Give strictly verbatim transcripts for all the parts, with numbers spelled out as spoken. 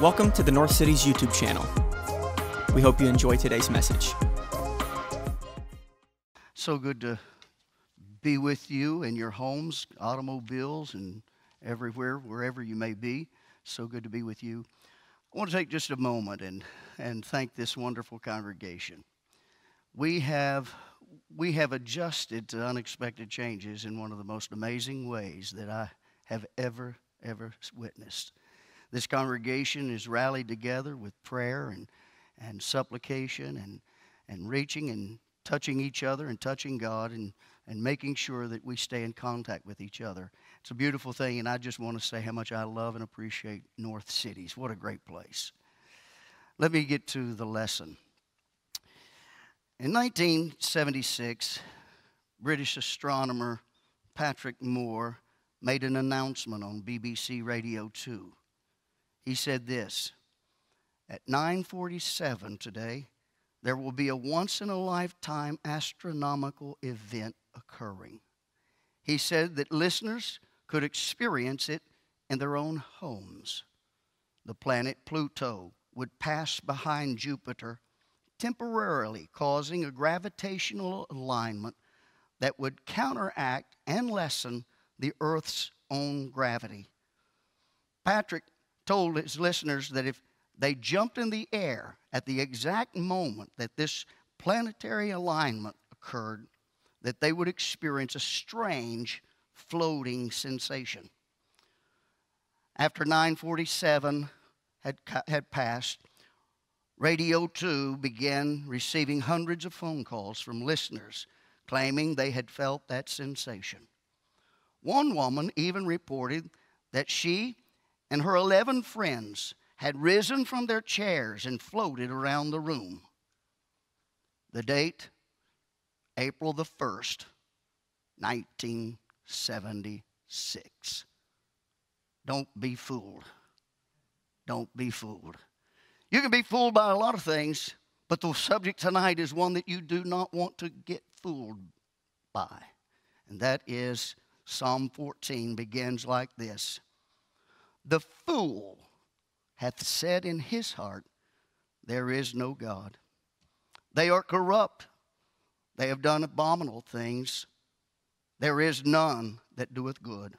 Welcome to the North City's YouTube channel. We hope you enjoy today's message. So good to be with you in your homes, automobiles, and everywhere, wherever you may be. So good to be with you. I want to take just a moment and, and thank this wonderful congregation. We have, we have adjusted to unexpected changes in one of the most amazing ways that I have ever, ever witnessed. This congregation is rallied together with prayer and, and supplication and, and reaching and touching each other and touching God and, and making sure that we stay in contact with each other. It's a beautiful thing, and I just want to say how much I love and appreciate North Cities. What a great place. Let me get to the lesson. In nineteen seventy-six, British astronomer Patrick Moore made an announcement on B B C Radio two. He said this: at nine forty-seven today, there will be a once-in-a-lifetime astronomical event occurring. He said that listeners could experience it in their own homes. The planet Pluto would pass behind Jupiter, temporarily causing a gravitational alignment that would counteract and lessen the Earth's own gravity. Patrick told his listeners that if they jumped in the air at the exact moment that this planetary alignment occurred, that they would experience a strange floating sensation. After nine forty-seven had, had passed, Radio two began receiving hundreds of phone calls from listeners claiming they had felt that sensation. One woman even reported that she and her eleven friends had risen from their chairs and floated around the room. The date, April the first, nineteen seventy-six. Don't be fooled. Don't be fooled. You can be fooled by a lot of things, but the subject tonight is one that you do not want to get fooled by. And that is Psalm fourteen begins like this. The fool hath said in his heart, there is no God. They are corrupt. They have done abominable things. There is none that doeth good.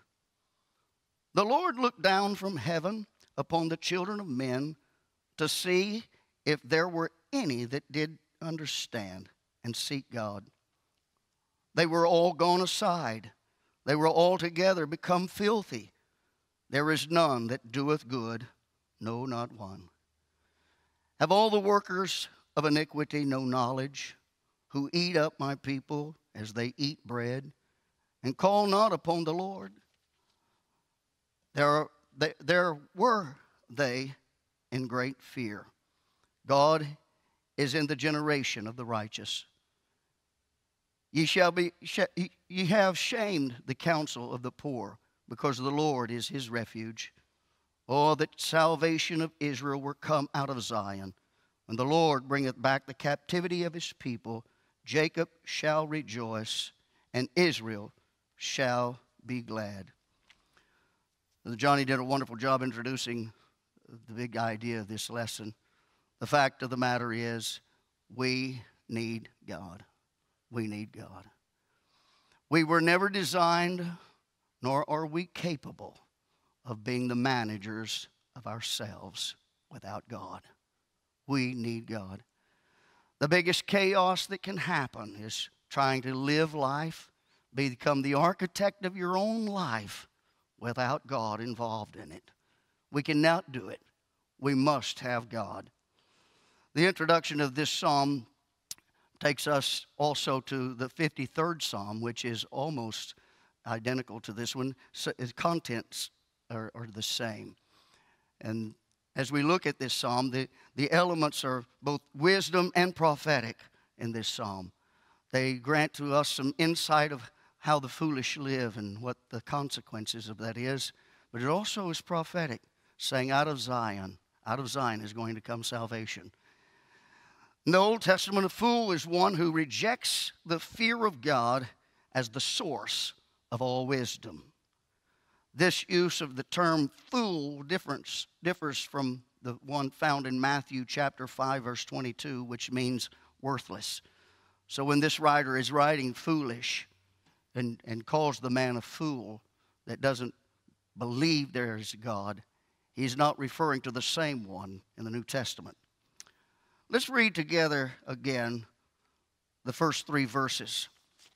The Lord looked down from heaven upon the children of men to see if there were any that did understand and seek God. They were all gone aside. They were altogether become filthy. There is none that doeth good, no, not one. Have all the workers of iniquity no knowledge, who eat up my people as they eat bread, and call not upon the Lord? There, are, they, there were they in great fear. God is in the generation of the righteous. Ye, shall be, ye have shamed the counsel of the poor, because the Lord is his refuge. Oh, that salvation of Israel were come out of Zion. When the Lord bringeth back the captivity of his people, Jacob shall rejoice, and Israel shall be glad. Johnny did a wonderful job introducing the big idea of this lesson. The fact of the matter is, we need God. We need God. We were never designed, nor are we capable of being the managers of ourselves without God. We need God. The biggest chaos that can happen is trying to live life, become the architect of your own life without God involved in it. We cannot do it. We must have God. The introduction of this psalm takes us also to the fifty-third Psalm, which is almost identical to this one. So its contents are, are the same. And as we look at this psalm, the, the elements are both wisdom and prophetic in this psalm. They grant to us some insight of how the foolish live and what the consequences of that is. But it also is prophetic, saying out of Zion, out of Zion is going to come salvation. In the Old Testament, a fool is one who rejects the fear of God as the source of all wisdom. This use of the term fool difference, differs from the one found in Matthew chapter five, verse twenty-two, which means worthless. So when this writer is writing foolish and, and calls the man a fool that doesn't believe there is God, he's not referring to the same one in the New Testament. Let's read together again the first three verses.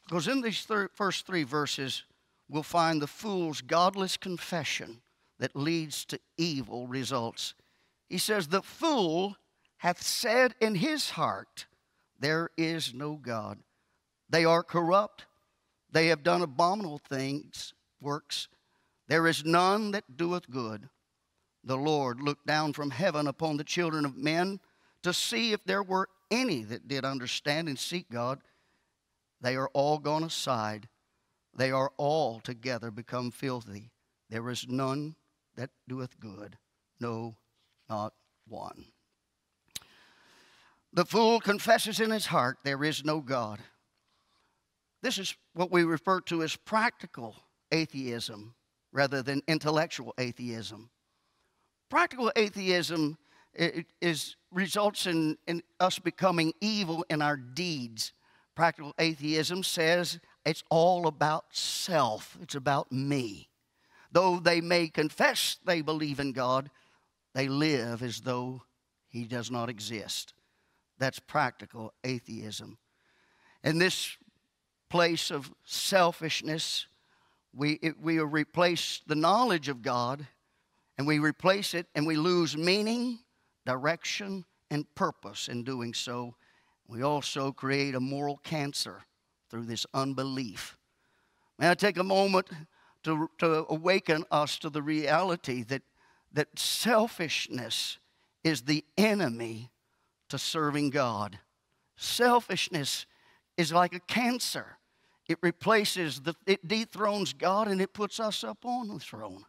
Because in these th- first three verses, we'll find the fool's godless confession that leads to evil results. He says, "The fool hath said in his heart, there is no God. They are corrupt. They have done abominable things, works. There is none that doeth good. The Lord looked down from heaven upon the children of men to see if there were any that did understand and seek God. They are all gone aside. They are all together become filthy. There is none that doeth good, no, not one." The fool confesses in his heart, there is no God. This is what we refer to as practical atheism rather than intellectual atheism. Practical atheism is, results in, in us becoming evil in our deeds. Practical atheism says it's all about self. It's about me. Though they may confess they believe in God, they live as though he does not exist. That's practical atheism. In this place of selfishness, we, it, we replace the knowledge of God, and we replace it, and we lose meaning, direction, and purpose in doing so. We also create a moral cancer through this unbelief. May I take a moment to, to awaken us to the reality that, that selfishness is the enemy to serving God. Selfishness is like a cancer. It replaces, the, it dethrones God, and it puts us up on the throne.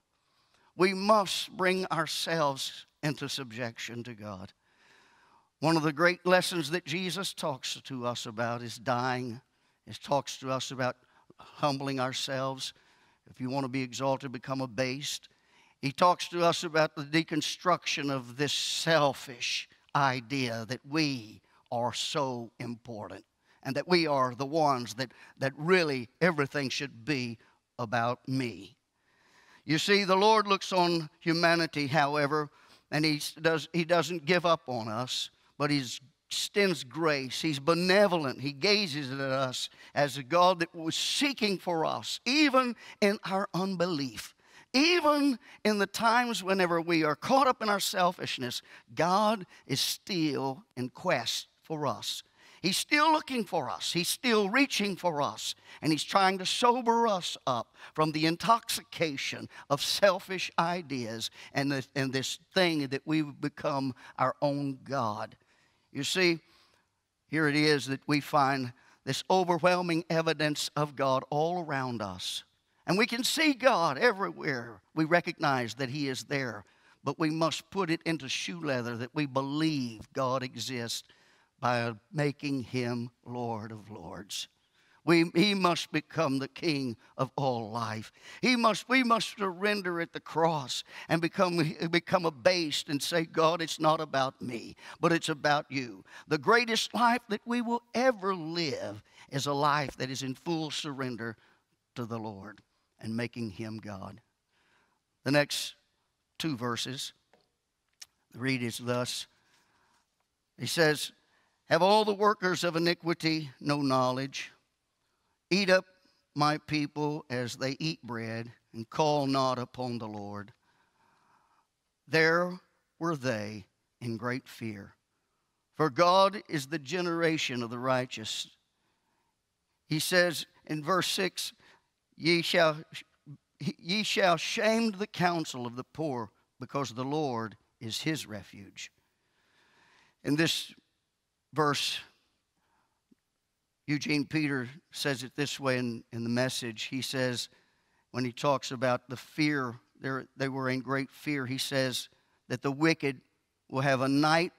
We must bring ourselves into subjection to God. One of the great lessons that Jesus talks to us about is dying. He talks to us about humbling ourselves. If you want to be exalted, become abased. He talks to us about the deconstruction of this selfish idea that we are so important and that we are the ones that, that really everything should be about me. You see, the Lord looks on humanity, however, and he, does, he doesn't give up on us. But he extends grace. He's benevolent. He gazes at us as a God that was seeking for us, even in our unbelief. Even in the times whenever we are caught up in our selfishness, God is still in quest for us. He's still looking for us. He's still reaching for us. And he's trying to sober us up from the intoxication of selfish ideas and this, and this thing that we've become our own God. You see, here it is that we find this overwhelming evidence of God all around us. And we can see God everywhere. We recognize that he is there, but we must put it into shoe leather that we believe God exists by making him Lord of Lords. We, he must become the king of all life. He must, we must surrender at the cross and become, become abased and say, God, it's not about me, but it's about you. The greatest life that we will ever live is a life that is in full surrender to the Lord and making him God. The next two verses, the read is thus. He says, "Have all the workers of iniquity no knowledge? Eat up my people as they eat bread, and call not upon the Lord. There were they in great fear. For God is the generation of the righteous." He says in verse six, Ye shall, ye shall shame the counsel of the poor, because the Lord is his refuge. In this verse, Eugene Peterson says it this way in, in the Message. He says, when he talks about the fear, they were in great fear, he says that the wicked will have a night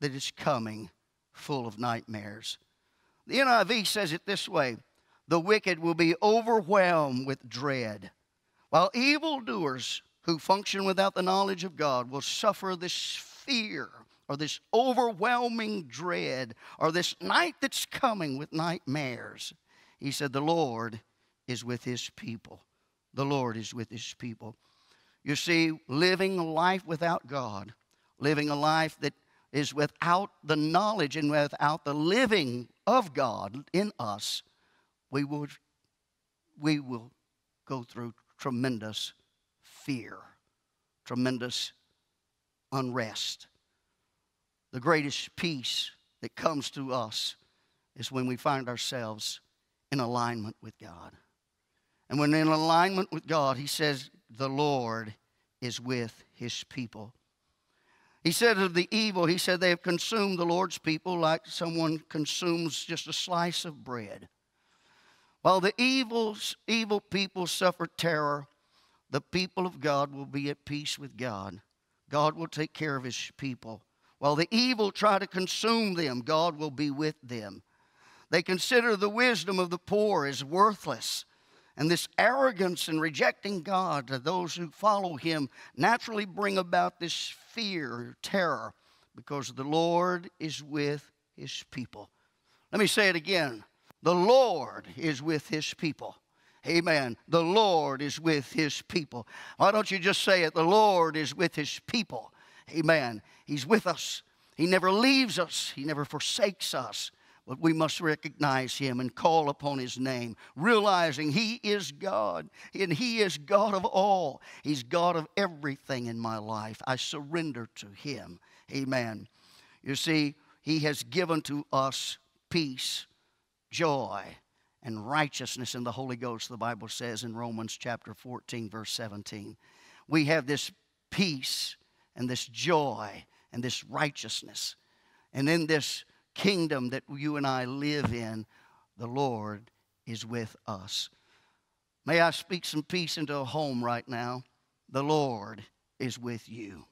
that is coming full of nightmares. The N I V says it this way: the wicked will be overwhelmed with dread. While evildoers who function without the knowledge of God will suffer this fear or this overwhelming dread or this night that's coming with nightmares. He said, the Lord is with his people. The Lord is with his people. You see, living a life without God, living a life that is without the knowledge and without the living of God in us, we will, we will go through tremendous fear, tremendous unrest. The greatest peace that comes to us is when we find ourselves in alignment with God. And when in alignment with God, he says, the Lord is with his people. He said of the evil, he said they have consumed the Lord's people like someone consumes just a slice of bread. While the evil, evil people suffer terror, the people of God will be at peace with God. God will take care of his people. While the evil try to consume them, God will be with them. They consider the wisdom of the poor as worthless. And this arrogance and rejecting God to those who follow him naturally bring about this fear, terror, because the Lord is with his people. Let me say it again. The Lord is with his people. Amen. The Lord is with his people. Why don't you just say it? The Lord is with his people. Amen. He's with us. He never leaves us. He never forsakes us. But we must recognize him and call upon his name, realizing he is God, and he is God of all. He's God of everything in my life. I surrender to him. Amen. You see, he has given to us peace, joy, and righteousness in the Holy Ghost, the Bible says in Romans chapter fourteen, verse seventeen. We have this peace and this joy and this righteousness. And in this kingdom that you and I live in, the Lord is with us. May I speak some peace into a home right now. The Lord is with you.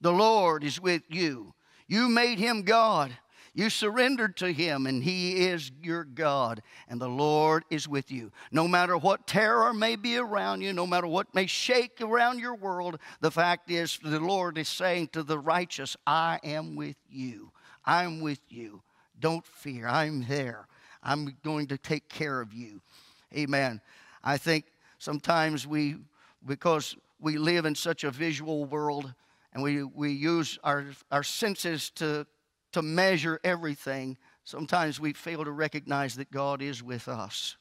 The Lord is with you. You made him God. You surrendered to him, and he is your God, and the Lord is with you. No matter what terror may be around you, no matter what may shake around your world, the fact is the Lord is saying to the righteous, I am with you. I'm with you. Don't fear. I'm there. I'm going to take care of you. Amen. I think sometimes we, because we live in such a visual world, and we, we use our, our senses to to measure everything, sometimes we fail to recognize that God is with us.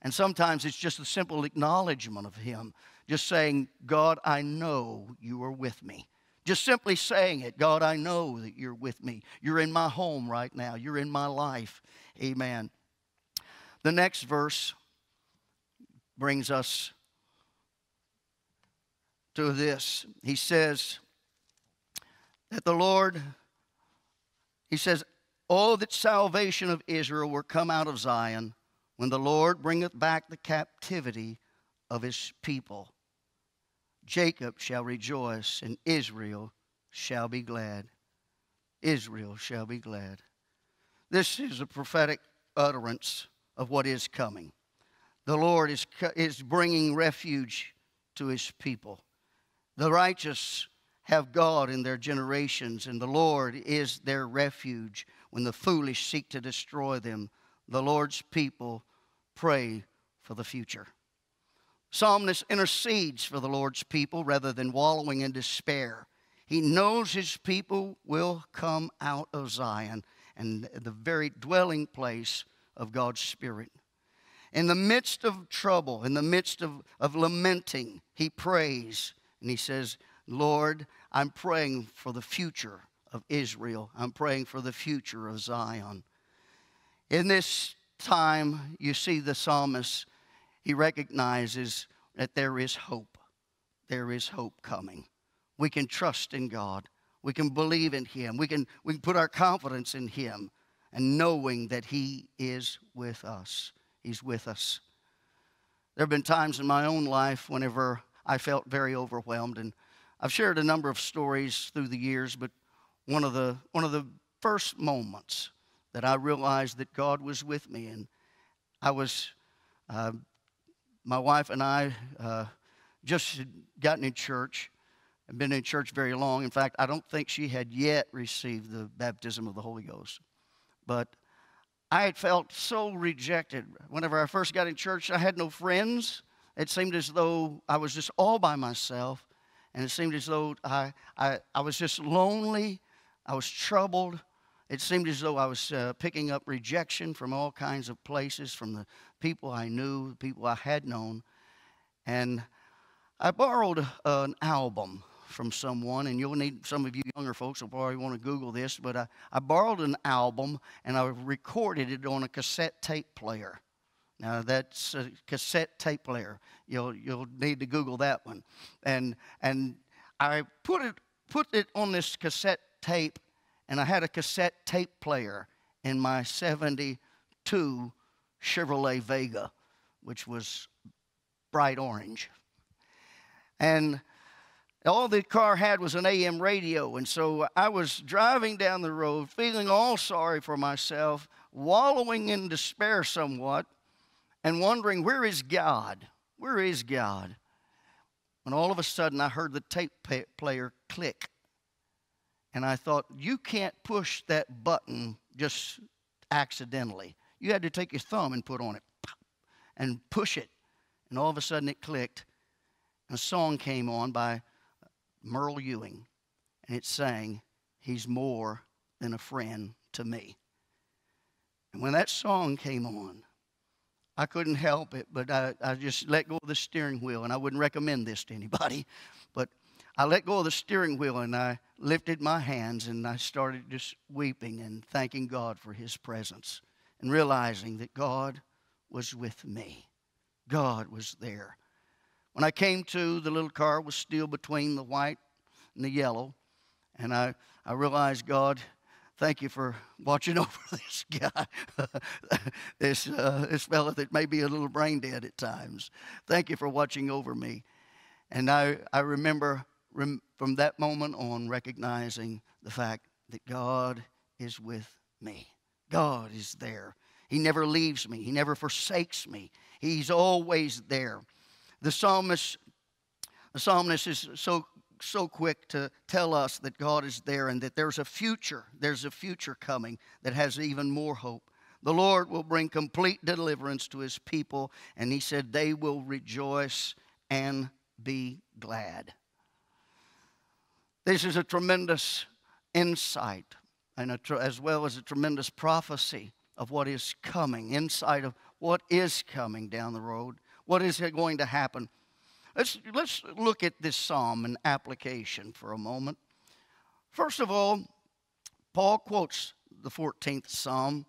And sometimes it's just a simple acknowledgement of him. Just saying, God, I know you are with me. Just simply saying it, God, I know that you're with me. You're in my home right now. You're in my life. Amen. The next verse brings us to this. He says that the Lord, he says, oh, that salvation of Israel were come out of Zion, when the Lord bringeth back the captivity of his people. Jacob shall rejoice, and Israel shall be glad. Israel shall be glad. This is a prophetic utterance of what is coming. The Lord is, is bringing refuge to his people. The righteous have God in their generations, and the Lord is their refuge. When the foolish seek to destroy them, the Lord's people pray for the future. Psalmist intercedes for the Lord's people rather than wallowing in despair. He knows his people will come out of Zion and the very dwelling place of God's Spirit. In the midst of trouble, in the midst of, of lamenting, he prays and he says, Lord, I'm praying for the future of Israel. I'm praying for the future of Zion. In this time, you see the psalmist, he recognizes that there is hope. There is hope coming. We can trust in God. We can believe in him. We can, we can put our confidence in him and knowing that he is with us. He's with us. There have been times in my own life whenever I felt very overwhelmed, and I've shared a number of stories through the years, but one of the, one of the first moments that I realized that God was with me, and I was... Uh, My wife and I, uh, just had gotten in church and been in church very long. In fact, I don't think she had yet received the baptism of the Holy Ghost. But I had felt so rejected. Whenever I first got in church, I had no friends. It seemed as though I was just all by myself, and it seemed as though I, I, I was just lonely. I was troubled. It seemed as though I was uh, picking up rejection from all kinds of places, from the people I knew, the people I had known. And I borrowed uh, an album from someone, and you'll need, some of you younger folks will probably want to Google this, but I, I borrowed an album, and I recorded it on a cassette tape player. Now, that's a cassette tape player. You'll, you'll need to Google that one. And, and I put it, put it on this cassette tape, and I had a cassette tape player in my seventy-two Chevrolet Vega, which was bright orange. And all the car had was an A M radio, and so I was driving down the road, feeling all sorry for myself, wallowing in despair somewhat, and wondering, where is God? Where is God? When all of a sudden I heard the tape player click, and I thought, you can't push that button just accidentally. You had to take your thumb and put on it, and push it, and all of a sudden it clicked, and a song came on by Merle Ewing, and it sang, "He's more than a friend to me." And when that song came on, I couldn't help it, but I, I just let go of the steering wheel, and I wouldn't recommend this to anybody, but I let go of the steering wheel, and I lifted my hands, and I started just weeping and thanking God for His presence and realizing that God was with me. God was there. When I came to, the little car was still between the white and the yellow, and I, I realized, God, thank you for watching over this guy, this, uh, this fella that may be a little brain dead at times. Thank you for watching over me. And I, I remember rem from that moment on recognizing the fact that God is with me. God is there. He never leaves me. He never forsakes me. He's always there. The psalmist, the psalmist is so so quick to tell us that God is there and that there's a future, there's a future coming that has even more hope. The Lord will bring complete deliverance to His people, and He said they will rejoice and be glad. This is a tremendous insight, and a tr as well as a tremendous prophecy of what is coming, insight of what is coming down the road, what is going to happen. Let's, let's look at this psalm in application for a moment. First of all, Paul quotes the fourteenth psalm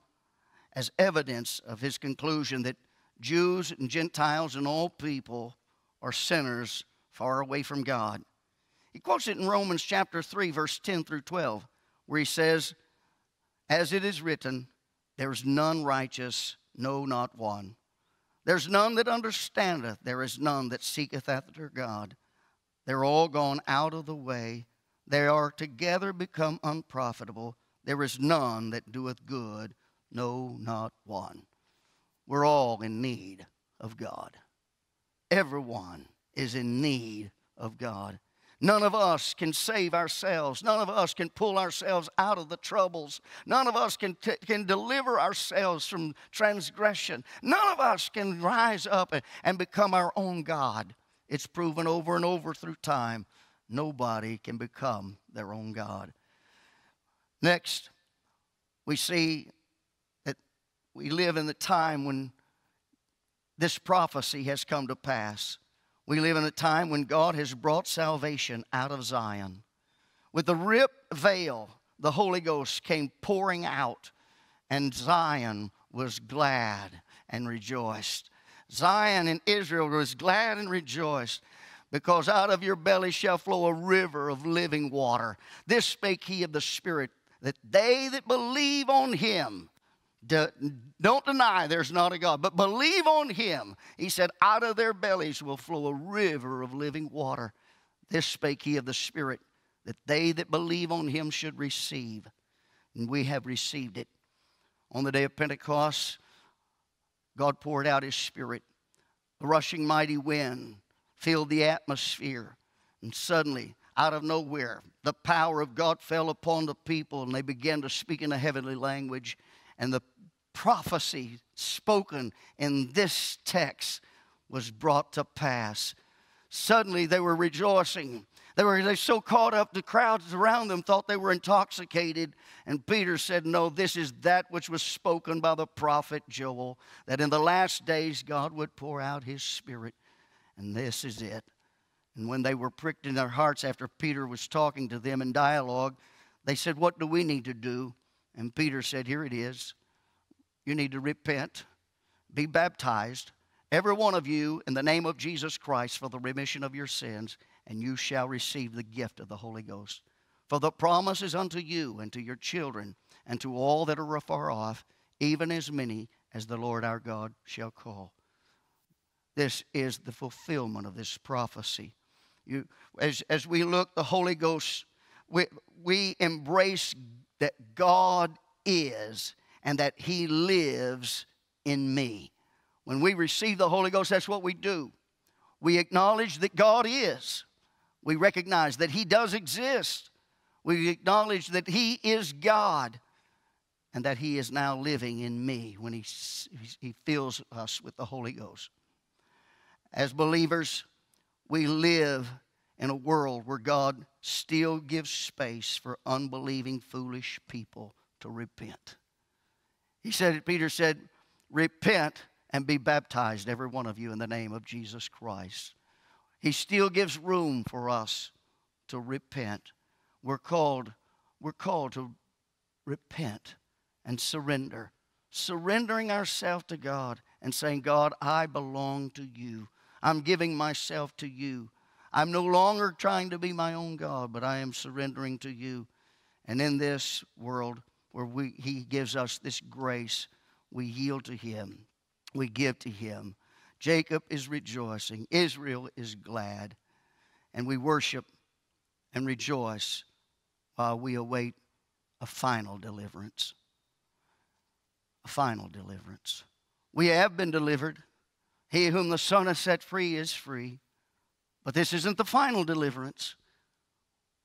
as evidence of his conclusion that Jews and Gentiles and all people are sinners far away from God. He quotes it in Romans chapter three, verse ten through twelve, where he says, "As it is written, there's none righteous, no, not one. There's none that understandeth, there is none that seeketh after God. They're all gone out of the way. They are together become unprofitable. There is none that doeth good, no, not one." We're all in need of God. Everyone is in need of God. None of us can save ourselves. None of us can pull ourselves out of the troubles. None of us can, can deliver ourselves from transgression. None of us can rise up and, and become our own God. It's proven over and over through time. Nobody can become their own God. Next, we see that we live in the time when this prophecy has come to pass. We live in a time when God has brought salvation out of Zion. With the ripped veil, the Holy Ghost came pouring out, and Zion was glad and rejoiced. Zion and Israel was glad and rejoiced, because out of your belly shall flow a river of living water. This spake he of the Spirit, that they that believe on Him, don't deny there's not a God, but believe on Him. He said, out of their bellies will flow a river of living water. This spake he of the Spirit, that they that believe on Him should receive. And we have received it. On the day of Pentecost, God poured out His Spirit. A rushing mighty wind filled the atmosphere. And suddenly, out of nowhere, the power of God fell upon the people, and they began to speak in a heavenly language. And the prophecy spoken in this text was brought to pass. Suddenly, they were rejoicing. They were they so caught up, the crowds around them thought they were intoxicated. And Peter said, no, this is that which was spoken by the prophet Joel, that in the last days God would pour out his Spirit. And this is it. And when they were pricked in their hearts after Peter was talking to them in dialogue, they said, what do we need to do? And Peter said, here it is. You need to repent, be baptized, every one of you, in the name of Jesus Christ for the remission of your sins, and you shall receive the gift of the Holy Ghost. For the promise is unto you and to your children and to all that are afar off, even as many as the Lord our God shall call. This is the fulfillment of this prophecy. You, as, as we look, the Holy Ghost, we, we embrace that God is and that He lives in me. When we receive the Holy Ghost, that's what we do. We acknowledge that God is. We recognize that He does exist. We acknowledge that He is God and that He is now living in me when He, he fills us with the Holy Ghost. As believers, we live in a world where God still gives space for unbelieving, foolish people to repent. He said, Peter said, repent and be baptized, every one of you, in the name of Jesus Christ. He still gives room for us to repent. We're called, we're called to repent and surrender. Surrendering ourselves to God and saying, God, I belong to you. I'm giving myself to you. I'm no longer trying to be my own God, but I am surrendering to you. And in this world where we, He gives us this grace, we yield to Him. We give to Him. Jacob is rejoicing. Israel is glad. And we worship and rejoice while we await a final deliverance. A final deliverance. We have been delivered. He whom the Son has set free is free. But this isn't the final deliverance.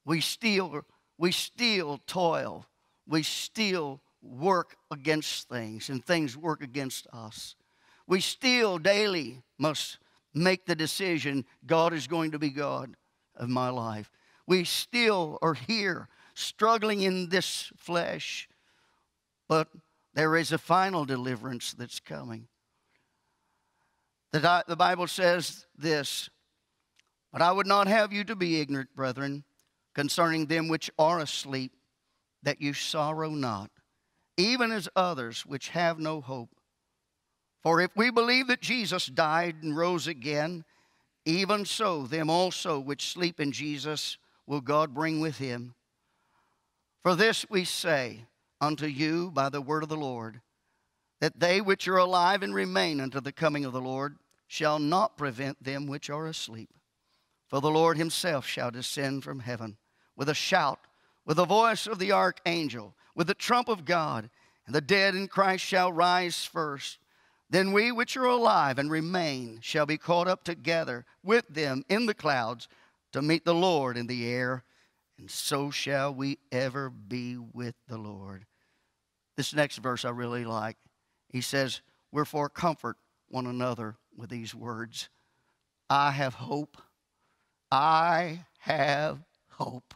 We still, we still toil. We still work against things, and things work against us. We still daily must make the decision, God is going to be God of my life. We still are here struggling in this flesh, but there is a final deliverance that's coming. The, the Bible says this, but I would not have you to be ignorant, brethren, concerning them which are asleep, that you sorrow not, even as others which have no hope. For if we believe that Jesus died and rose again, even so them also which sleep in Jesus will God bring with Him. For this we say unto you by the word of the Lord, that they which are alive and remain unto the coming of the Lord shall not prevent them which are asleep. For the Lord Himself shall descend from heaven with a shout, with the voice of the archangel, with the trump of God, and the dead in Christ shall rise first. Then we which are alive and remain shall be caught up together with them in the clouds to meet the Lord in the air, and so shall we ever be with the Lord. This next verse I really like. He says, wherefore comfort one another with these words. I have hope. I have hope.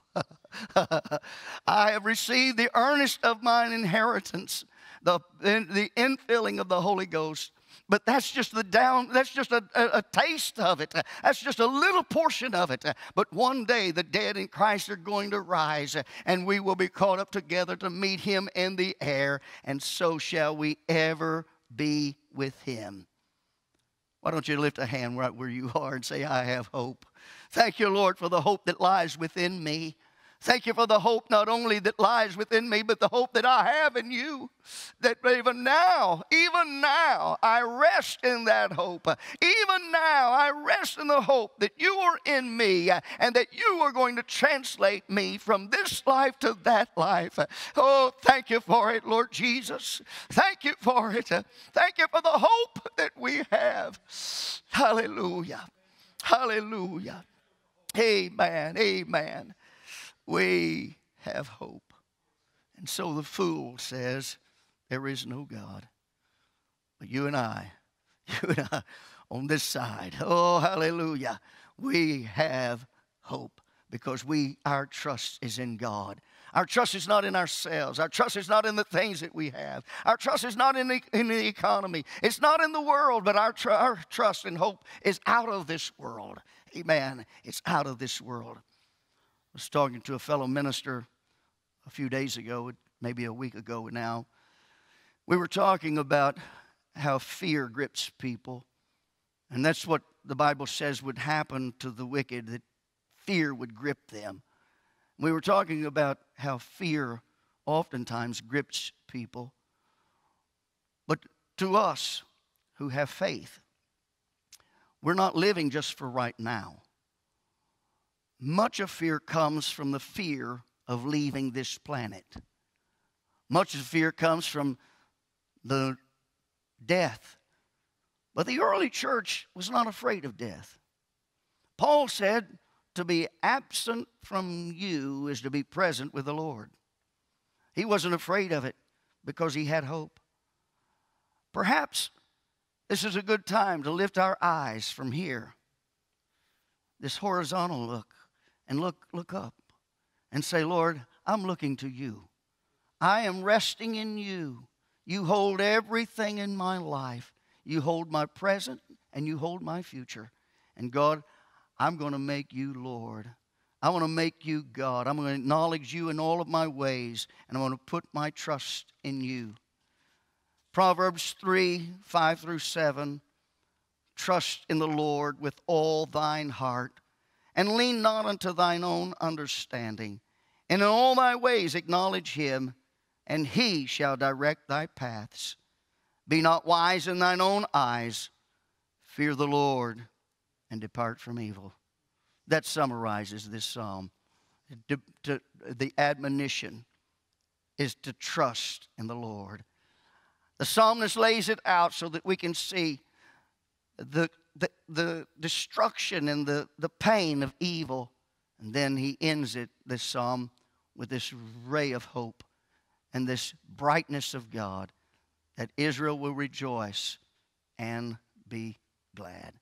I have received the earnest of mine inheritance. The, the infilling of the Holy Ghost. But that's just the down, that's just a, a, a taste of it. That's just a little portion of it. But one day the dead in Christ are going to rise, and we will be caught up together to meet Him in the air, and so shall we ever be with Him. Why don't you lift a hand right where you are and say, I have hope. Thank you, Lord, for the hope that lies within me. Thank you for the hope not only that lies within me, but the hope that I have in you. That even now, even now, I rest in that hope. Even now, I rest in the hope that you are in me and that you are going to translate me from this life to that life. Oh, thank you for it, Lord Jesus. Thank you for it. Thank you for the hope that we have. Hallelujah. Hallelujah. Amen. Amen. We have hope. And so the fool says, there is no God. But you and I, you and I on this side, oh, hallelujah, we have hope because we, our trust is in God. Our trust is not in ourselves. Our trust is not in the things that we have. Our trust is not in the, in the economy. It's not in the world, but our, tr our trust and hope is out of this world. Amen. It's out of this world. I was talking to a fellow minister a few days ago, maybe a week ago now. We were talking about how fear grips people. And that's what the Bible says would happen to the wicked, that fear would grip them. We were talking about how fear oftentimes grips people. But to us who have faith, we're not living just for right now. Much of fear comes from the fear of leaving this planet. Much of fear comes from the death. But the early church was not afraid of death. Paul said, to be absent from you is to be present with the Lord. He wasn't afraid of it because he had hope. Perhaps this is a good time to lift our eyes from here, this horizontal look, and look, look up and say, Lord, I'm looking to you. I am resting in you. You hold everything in my life. You hold my present and you hold my future. And God, I'm going to make you Lord. I want to make you God. I'm going to acknowledge you in all of my ways, and I want to put my trust in you. Proverbs three, five through seven, trust in the Lord with all thine heart, and lean not unto thine own understanding. And in all thy ways acknowledge him, and he shall direct thy paths. Be not wise in thine own eyes. Fear the Lord and depart from evil. That summarizes this psalm. De to, the admonition is to trust in the Lord. The psalmist lays it out so that we can see the, the, the destruction and the, the pain of evil. And then he ends it, this psalm, with this ray of hope and this brightness of God, that Israel will rejoice and be glad.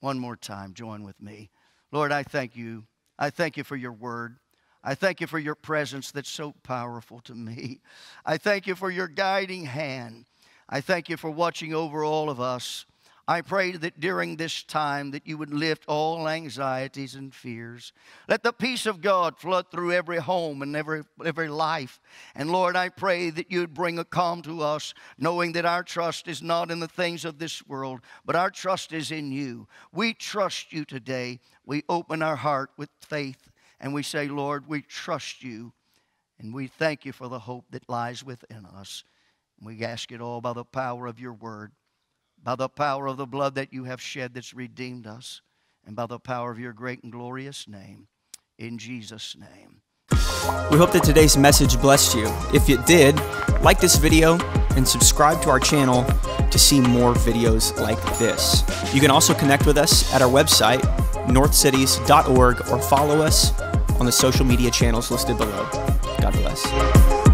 One more time, join with me. Lord, I thank you. I thank you for your word. I thank you for your presence that's so powerful to me. I thank you for your guiding hand. I thank you for watching over all of us. I pray that during this time that you would lift all anxieties and fears. Let the peace of God flood through every home and every, every life. And Lord, I pray that you would bring a calm to us, knowing that our trust is not in the things of this world, but our trust is in you. We trust you today. We open our heart with faith, and we say, Lord, we trust you, and we thank you for the hope that lies within us. And we ask it all by the power of your word, by the power of the blood that you have shed that's redeemed us, and by the power of your great and glorious name, in Jesus' name. We hope that today's message blessed you. If it did, like this video and subscribe to our channel to see more videos like this. You can also connect with us at our website, north cities dot org, or follow us on the social media channels listed below. God bless.